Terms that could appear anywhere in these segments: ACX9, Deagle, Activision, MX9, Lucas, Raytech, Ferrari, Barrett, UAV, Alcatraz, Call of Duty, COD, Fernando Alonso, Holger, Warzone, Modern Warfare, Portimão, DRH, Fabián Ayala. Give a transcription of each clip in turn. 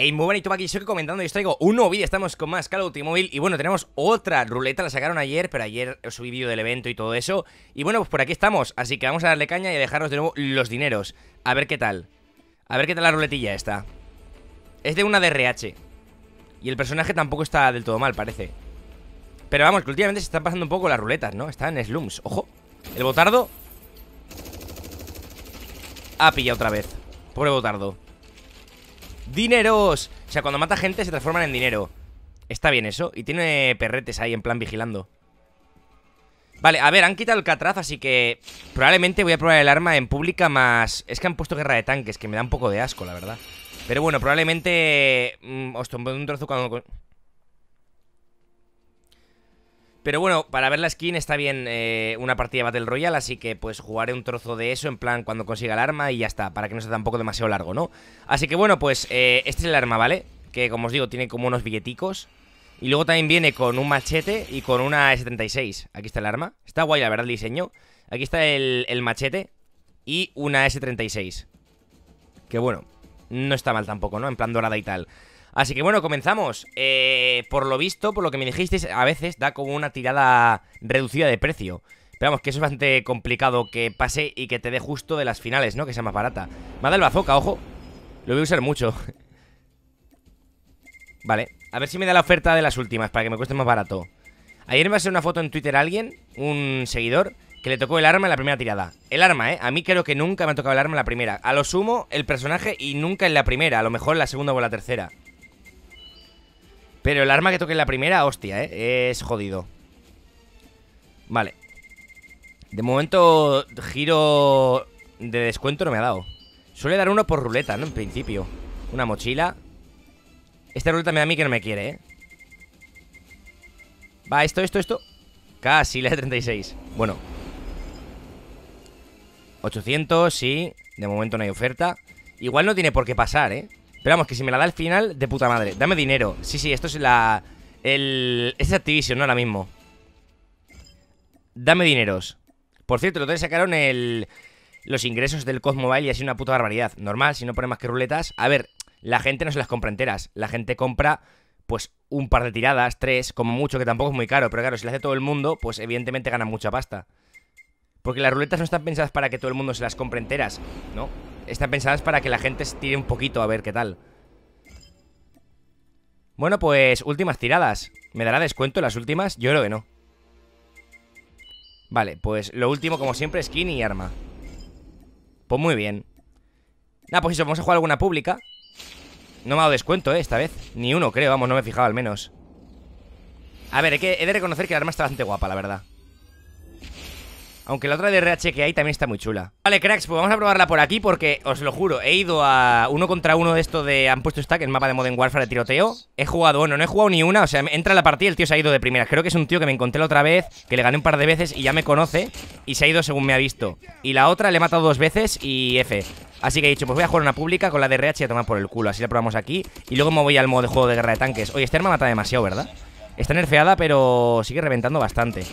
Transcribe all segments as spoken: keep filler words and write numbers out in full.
Hey, muy buenas, YouTube, aquí soy comentando y os traigo un nuevo vídeo. Estamos con más Call of Duty móvil y bueno, tenemos otra ruleta, la sacaron ayer, pero ayer os subí vídeo del evento y todo eso. Y bueno, pues por aquí estamos, así que vamos a darle caña y a dejaros de nuevo los dineros. A ver qué tal, a ver qué tal la ruletilla esta. Es de una D R H y el personaje tampoco está del todo mal, parece. Pero vamos, que últimamente se están pasando un poco las ruletas, ¿no? Están en slums, ojo. El botardo ha pillado otra vez, pobre botardo. ¡Dineros! O sea, cuando mata gente se transforman en dinero. Está bien eso. Y tiene perretes ahí en plan vigilando. Vale, a ver, han quitado el Alcatraz, así que probablemente voy a probar el arma en pública más... Es que han puesto guerra de tanques, que me da un poco de asco, la verdad. Pero bueno, probablemente... Mmm, os tomé un trozo cuando... Pero bueno, para ver la skin está bien eh, una partida Battle Royale, así que pues jugaré un trozo de eso en plan cuando consiga el arma y ya está, para que no sea tampoco demasiado largo, ¿no? Así que bueno, pues eh, este es el arma, ¿vale? Que como os digo, tiene como unos billeticos y luego también viene con un machete y con una S treinta y seis. Aquí está el arma, está guay la verdad el diseño. Aquí está el, el machete y una S treinta y seis. Que bueno, no está mal tampoco, ¿no? En plan dorada y tal. Así que bueno, comenzamos. eh, Por lo visto, por lo que me dijisteis, a veces da como una tirada reducida de precio. Pero vamos, que eso es bastante complicado que pase y que te dé justo de las finales, ¿no? Que sea más barata. Me ha dado el bazooka, ojo. Lo voy a usar mucho. Vale, a ver si me da la oferta de las últimas para que me cueste más barato. Ayer me pasó una foto en Twitter a alguien, un seguidor, que le tocó el arma en la primera tirada. El arma, ¿eh? A mí creo que nunca me ha tocado el arma en la primera. A lo sumo, el personaje y nunca en la primera. A lo mejor en la segunda o en la tercera. Pero el arma que toque en la primera, hostia, ¿eh? Es jodido. Vale. De momento, giro de descuento no me ha dado. Suele dar uno por ruleta, ¿no? En principio. Una mochila. Esta ruleta me da a mí que no me quiere, ¿eh? Va, esto, esto, esto. Casi, la de treinta y seis. Bueno. ochocientos, sí. De momento no hay oferta. Igual no tiene por qué pasar, ¿eh? Pero vamos, que si me la da al final, de puta madre. Dame dinero. Sí, sí, esto es la... El... Es Activision, ¿no? Ahora mismo. Dame dineros. Por cierto, el otro día sacaron el... Los ingresos del C O D Mobile y así una puta barbaridad. Normal, si no ponen más que ruletas. A ver, la gente no se las compra enteras. La gente compra, pues, un par de tiradas, tres, como mucho, que tampoco es muy caro. Pero claro, si lo hace todo el mundo, pues evidentemente gana mucha pasta. Porque las ruletas no están pensadas para que todo el mundo se las compre enteras, ¿no? Están pensadas para que la gente se tire un poquito a ver qué tal. Bueno, pues últimas tiradas. ¿Me dará descuento las últimas? Yo creo que no. Vale, pues lo último como siempre, skin y arma. Pues muy bien. Nada, pues eso, vamos a jugar alguna pública. No me ha dado descuento, eh, esta vez. Ni uno creo, vamos, no me he fijado al menos. A ver, he, que, he de reconocer que el arma está bastante guapa, la verdad. Aunque la otra D R H que hay también está muy chula. Vale, cracks, pues vamos a probarla por aquí porque, os lo juro, he ido a uno contra uno de esto de... Han puesto stack, el mapa de Modern Warfare de tiroteo. He jugado, bueno, no he jugado ni una, o sea, entra la partida y el tío se ha ido de primeras. Creo que es un tío que me encontré la otra vez, que le gané un par de veces y ya me conoce y se ha ido según me ha visto. Y la otra le he matado dos veces y F. Así que he dicho, pues voy a jugar una pública con la D R H y a tomar por el culo. Así la probamos aquí y luego me voy al modo de juego de guerra de tanques. Oye, esta arma mata demasiado, ¿verdad? Está nerfeada, pero sigue reventando bastante.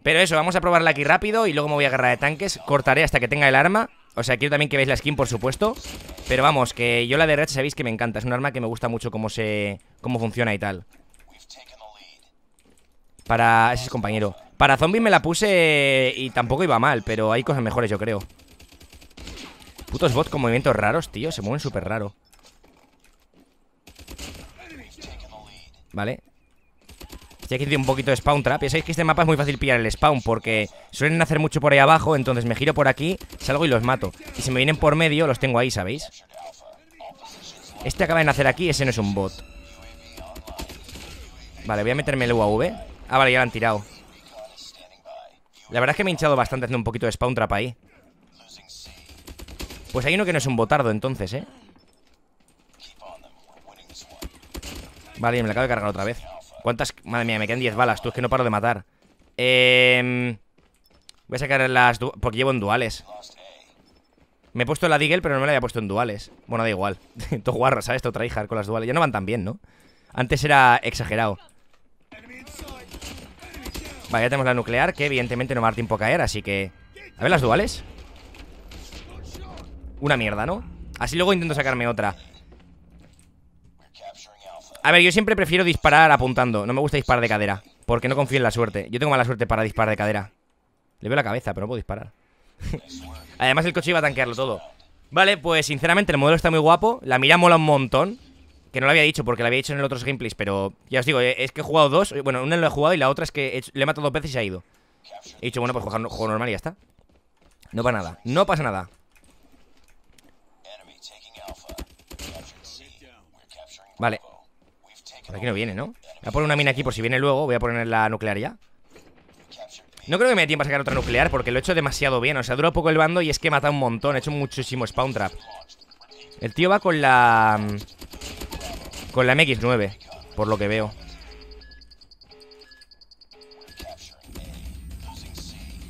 Pero eso, vamos a probarla aquí rápido y luego me voy a guerra de tanques. Cortaré hasta que tenga el arma. O sea, quiero también que veáis la skin, por supuesto. Pero vamos, que yo la de Raytech sabéis que me encanta. Es un arma que me gusta mucho cómo se... cómo funciona y tal. Para... ese es compañero. Para zombies me la puse y tampoco iba mal, pero hay cosas mejores, yo creo. Putos bots con movimientos raros, tío. Se mueven súper raro. Vale. Ya que tiene un poquito de spawn trap. Ya sabéis que este mapa es muy fácil pillar el spawn porque suelen hacer mucho por ahí abajo. Entonces me giro por aquí, salgo y los mato. Y si me vienen por medio, los tengo ahí, ¿sabéis? Este acaba de nacer aquí, ese no es un bot. Vale, voy a meterme el U A V. Ah, vale, ya lo han tirado. La verdad es que me he hinchado bastante haciendo un poquito de spawn trap ahí. Pues hay uno que no es un botardo entonces, ¿eh? Vale, me lo acabo de cargar otra vez. ¿Cuántas? Madre mía, me quedan diez balas, tú, es que no paro de matar. Eh... Voy a sacar las... porque llevo en duales. Me he puesto la Deagle, pero no me la había puesto en duales. Bueno, da igual. Todo guarro, ¿sabes? Todo tryhard con las duales. Ya no van tan bien, ¿no? Antes era exagerado. Vale, ya tenemos la nuclear, que evidentemente no me va a dar tiempo a caer, así que... A ver las duales. Una mierda, ¿no? Así luego intento sacarme otra. A ver, yo siempre prefiero disparar apuntando. No me gusta disparar de cadera, porque no confío en la suerte. Yo tengo mala suerte para disparar de cadera. Le veo la cabeza, pero no puedo disparar. Además el coche iba a tanquearlo todo. Vale, pues sinceramente el modelo está muy guapo. La mira mola un montón. Que no lo había dicho, porque lo había dicho en el otros gameplays. Pero ya os digo, es que he jugado dos. Bueno, una lo he jugado y la otra es que he hecho, le he matado dos veces y se ha ido. He dicho, bueno, pues juego, juego normal y ya está. No pasa nada, no pasa nada. Vale. Por aquí no viene, ¿no? Voy a poner una mina aquí por si viene luego. Voy a poner la nuclear ya. No creo que me dé tiempo a sacar otra nuclear, porque lo he hecho demasiado bien. O sea, dura poco el bando y es que he matado un montón. He hecho muchísimo spawn trap. El tío va con la... Con la M X nueve, por lo que veo.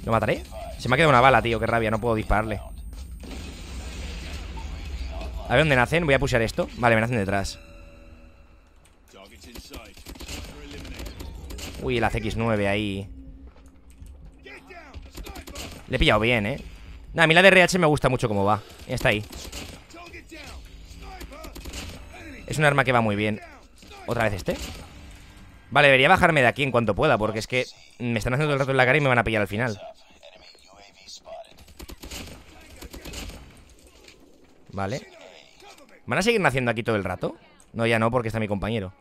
¿Lo mataré? Se me ha quedado una bala, tío. Qué rabia, no puedo dispararle. A ver dónde nacen. Voy a pushar esto. Vale, me nacen detrás. Uy, el A C X nueve ahí. Le he pillado bien, eh. Nah, a mí la D R H me gusta mucho cómo va. Está ahí. Es un arma que va muy bien. ¿Otra vez este? Vale, debería bajarme de aquí en cuanto pueda, porque es que me están haciendo todo el rato en la cara y me van a pillar al final. Vale. ¿Van a seguir naciendo aquí todo el rato? No, ya no, porque está mi compañero.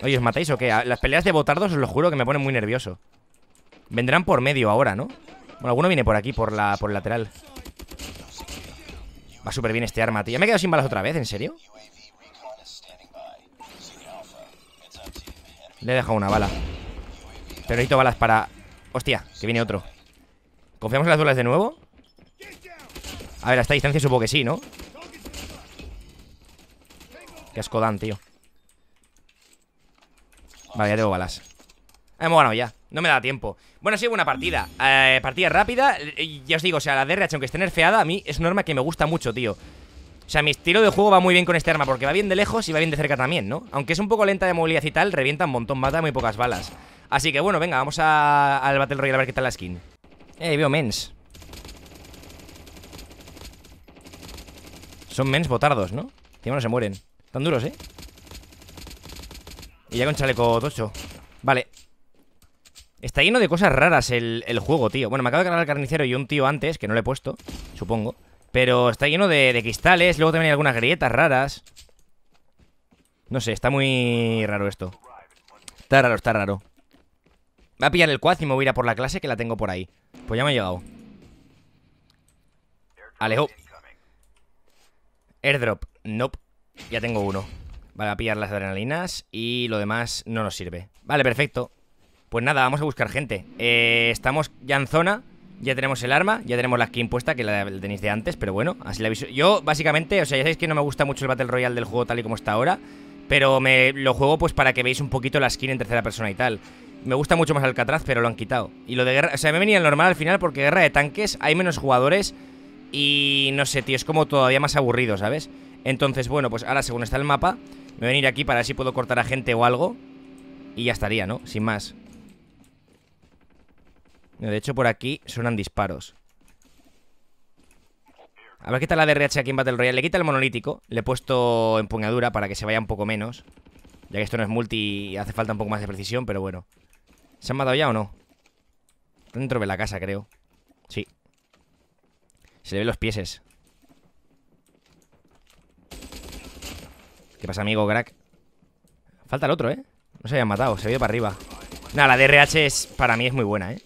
Oye, ¿os matáis o qué? Las peleas de botardos, os lo juro, que me ponen muy nervioso. Vendrán por medio ahora, ¿no? Bueno, alguno viene por aquí, por la por el lateral. Va súper bien este arma, tío. Ya me he quedado sin balas otra vez, ¿en serio? Le he dejado una bala. Pero necesito balas para... Hostia, que viene otro. ¿Confiamos en las duelas de nuevo? A ver, a esta distancia supongo que sí, ¿no? Qué asco dan, tío. Vale, ya tengo balas. Hemos ganado ya. No me da tiempo. Bueno, ha sido una partida. Eh, partida rápida. Eh, ya os digo, o sea, la D R H, aunque esté nerfeada, a mí es una arma que me gusta mucho, tío. O sea, mi estilo de juego va muy bien con esta arma, porque va bien de lejos y va bien de cerca también, ¿no? Aunque es un poco lenta de movilidad y tal, revienta un montón, mata muy pocas balas. Así que bueno, venga, vamos a, al Battle Royale a ver qué tal la skin. Eh, veo mens. Son mens botardos, ¿no? Encima no se mueren. Están duros, ¿eh? Y ya con chaleco tocho. Vale. Está lleno de cosas raras el, el juego, tío. Bueno, me acabo de cargar el carnicero y un tío antes, que no le he puesto, supongo. Pero está lleno de, de cristales, luego también hay algunas grietas raras. No sé, está muy raro esto. Está raro, está raro. Voy a pillar el quad y me voy a ir a por la clase, que la tengo por ahí. Pues ya me ha llegado. Alejo. Airdrop, nope. Ya tengo uno. Vale, voy a pillar las adrenalinas y lo demás no nos sirve. Vale, perfecto. Pues nada, vamos a buscar gente. eh, Estamos ya en zona. Ya tenemos el arma, ya tenemos la skin puesta, que la tenéis de antes, pero bueno, así la aviso. Yo, básicamente, o sea, ya sabéis que no me gusta mucho el Battle Royale del juego tal y como está ahora, pero me lo juego pues para que veáis un poquito la skin en tercera persona y tal. Me gusta mucho más Alcatraz, pero lo han quitado. Y lo de guerra, o sea, me venía el normal al final, porque guerra de tanques, hay menos jugadores y no sé, tío, es como todavía más aburrido, ¿sabes? Entonces, bueno, pues ahora según está el mapa, me voy a venir aquí para ver si puedo cortar a gente o algo. Y ya estaría, ¿no? Sin más. De hecho, por aquí suenan disparos. A ver qué tal la D R H aquí en Battle Royale. Le quita el monolítico. Le he puesto empuñadura para que se vaya un poco menos, ya que esto no es multi y hace falta un poco más de precisión, pero bueno. ¿Se han matado ya o no? Está dentro de la casa, creo. Sí. Se le ven los pieses. ¿Qué pasa, amigo, crack? Falta el otro, ¿eh? No se habían matado, se ha ido para arriba. Nada, la D R H es, para mí es muy buena, ¿eh?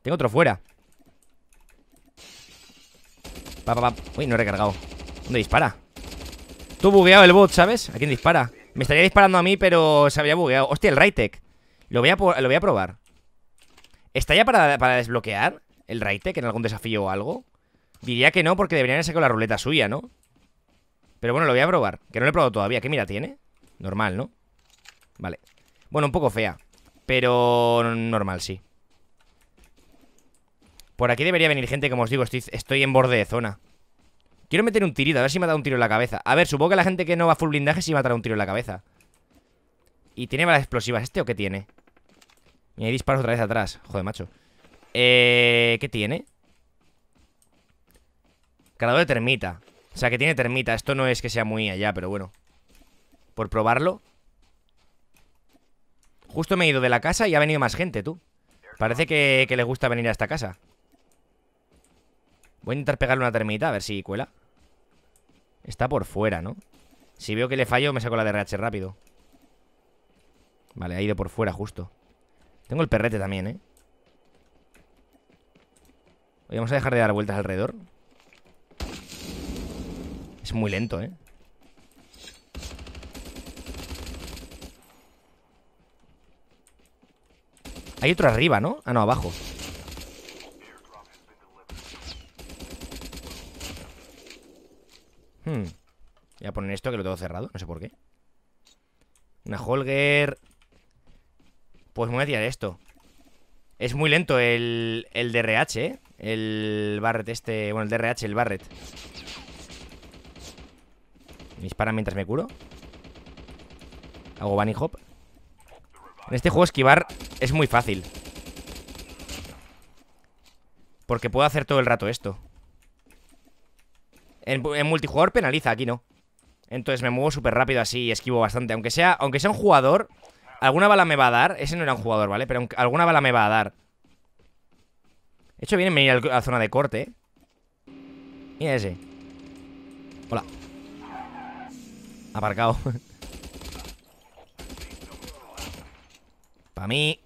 Tengo otro fuera. Pa, pa, pa. Uy, no he recargado. ¿Dónde dispara? Tú bugueado el bot, ¿sabes? ¿A quién dispara? Me estaría disparando a mí, pero se había bugueado. Hostia, el Raytech. Lo voy a, lo voy a probar. ¿Está ya para, para desbloquear el Raytech en algún desafío o algo? Diría que no, porque deberían sacar la ruleta suya, ¿no? Pero bueno, lo voy a probar. Que no lo he probado todavía. ¿Qué mira tiene? Normal, ¿no? Vale. Bueno, un poco fea, pero normal, sí. Por aquí debería venir gente, como os digo, estoy, estoy en borde de zona. Quiero meter un tirito, a ver si me da un tiro en la cabeza. A ver, supongo que la gente que no va full blindaje sí va a dar un tiro en la cabeza. ¿Y tiene balas explosivas este o qué tiene? Y hay disparos otra vez atrás. Joder, macho. Eh, ¿Qué tiene? Cargador de termita. O sea, que tiene termita. Esto no es que sea muy allá, pero bueno. por probarlo. Justo me he ido de la casa y ha venido más gente, tú. Parece que, que les gusta venir a esta casa. Voy a intentar pegarle una termita, a ver si cuela. Está por fuera, ¿no? Si veo que le fallo, me saco la D R H rápido. Vale, ha ido por fuera justo. Tengo el perrete también, ¿eh? Hoy vamos a dejar de dar vueltas alrededor. Es muy lento, ¿eh? Hay otro arriba, ¿no? Ah, no, abajo. Hmm. Voy a poner esto que lo tengo cerrado, no sé por qué. Una Holger. Pues me voy a tirar esto. Es muy lento el, el D R H, ¿eh? El Barrett este. Bueno, el D R H, el Barrett. Me dispara mientras me curo. Hago bunny hop. En este juego esquivar es muy fácil, porque puedo hacer todo el rato esto. En, en multijugador penaliza, aquí no. Entonces me muevo súper rápido así y esquivo bastante. Aunque sea, aunque sea un jugador, alguna bala me va a dar. Ese no era un jugador, ¿vale? Pero alguna bala me va a dar. De hecho, viene a venir a la zona de corte, ¿eh? Mira ese. Hola. Aparcado. Para mí.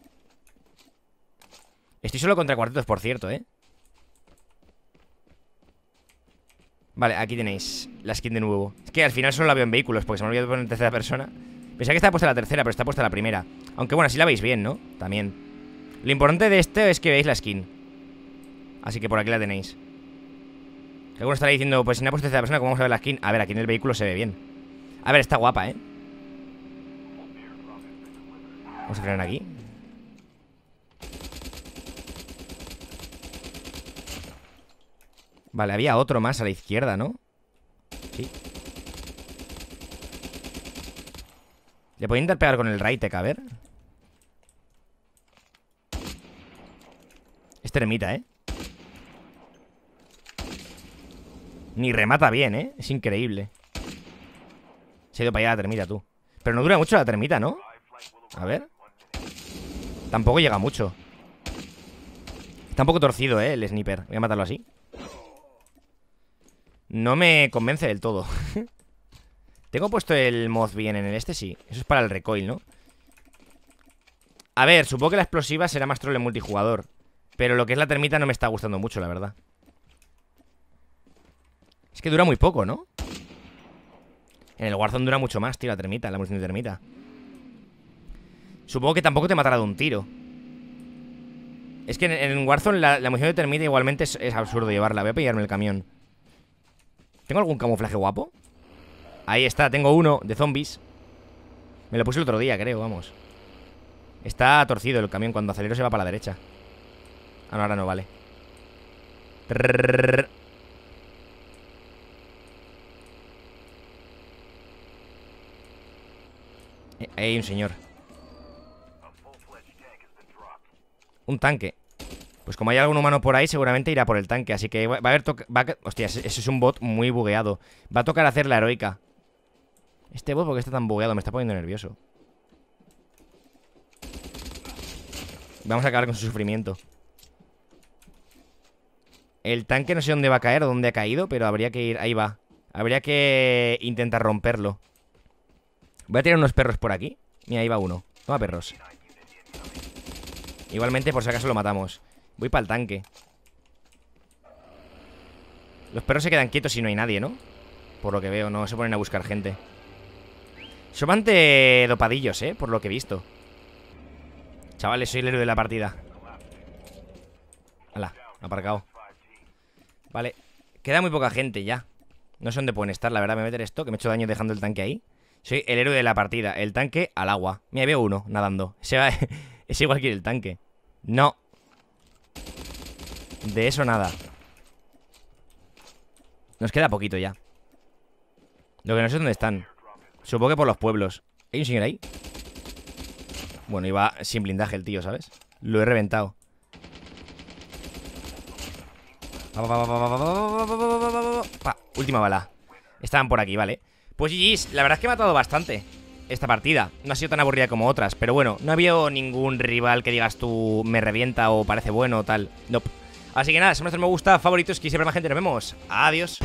Estoy solo contra cuartetos, por cierto, ¿eh? Vale, aquí tenéis la skin de nuevo. Es que al final solo la veo en vehículos, porque se me ha olvidado poner en tercera persona. Pensaba que estaba puesta la tercera, pero está puesta la primera. Aunque bueno, así la veis bien, ¿no? También. Lo importante de esto es que veáis la skin. Así que por aquí la tenéis. Alguno estará diciendo, pues si no ha puesto tercera persona, ¿cómo vamos a ver la skin? A ver, aquí en el vehículo se ve bien. A ver, está guapa, ¿eh? Vamos a frenar aquí. Vale, había otro más a la izquierda, ¿no? Sí. Le podía intentar pegar con el Raytech, a ver. Es termita, ¿eh? Ni remata bien, ¿eh? Es increíble. Se ha ido para allá la termita, tú. Pero no dura mucho la termita, ¿no? A ver. Tampoco llega mucho. Está un poco torcido, ¿eh? El sniper. Voy a matarlo así. No me convence del todo. ¿Tengo puesto el mod bien en el este? Sí. Eso es para el recoil, ¿no? A ver, supongo que la explosiva será más troll en multijugador. Pero lo que es la termita no me está gustando mucho, la verdad. Es que dura muy poco, ¿no? En el Warzone dura mucho más, tío, la termita, la munición de termita. Supongo que tampoco te matará de un tiro. Es que en, en Warzone la, la munición de termita igualmente es, es absurdo llevarla. Voy a pillarme el camión. ¿Tengo algún camuflaje guapo? Ahí está, tengo uno de zombies. Me lo puse el otro día, creo, vamos. Está torcido el camión, cuando acelero se va para la derecha. Ah, no, ahora no, vale. Trrr. Hay un señor. Un tanque. Pues como hay algún humano por ahí, seguramente irá por el tanque. Así que va a haber... Va a... Hostia, ese es un bot muy bugueado. Va a tocar hacer la heroica. Este bot, porque está tan bugueado, me está poniendo nervioso. Vamos a acabar con su sufrimiento. El tanque no sé dónde va a caer o dónde ha caído, pero habría que ir... Ahí va. Habría que intentar romperlo. Voy a tirar unos perros por aquí. Mira, ahí va uno. Toma perros. Igualmente, por si acaso lo matamos. Voy para el tanque. Los perros se quedan quietos si no hay nadie, ¿no? Por lo que veo, no se ponen a buscar gente. Son bastante dopadillos, ¿eh? Por lo que he visto. Chavales, soy el héroe de la partida. Hala, aparcado. Vale, queda muy poca gente ya. No sé dónde pueden estar, la verdad. Me voy a meter esto, que me he hecho daño dejando el tanque ahí. Soy el héroe de la partida, el tanque al agua. Mira, veo uno nadando. Se va... Es igual que el tanque. No. De eso nada. Nos queda poquito ya. Lo que no sé dónde están. Supongo que por los pueblos. ¿Hay un señor ahí? Bueno, iba sin blindaje el tío, ¿sabes? Lo he reventado. Pa, pa, pa, pa, pa, pa, pa, pa, pa. Última bala. Estaban por aquí, vale. Pues G Gs, la verdad es que he matado bastante. esta partida. No ha sido tan aburrida como otras, pero bueno, no ha habido ningún rival que digas tú me revienta o parece bueno o tal. Nope. Así que nada, si me gusta, favoritos, que siempre más gente, nos vemos. Adiós.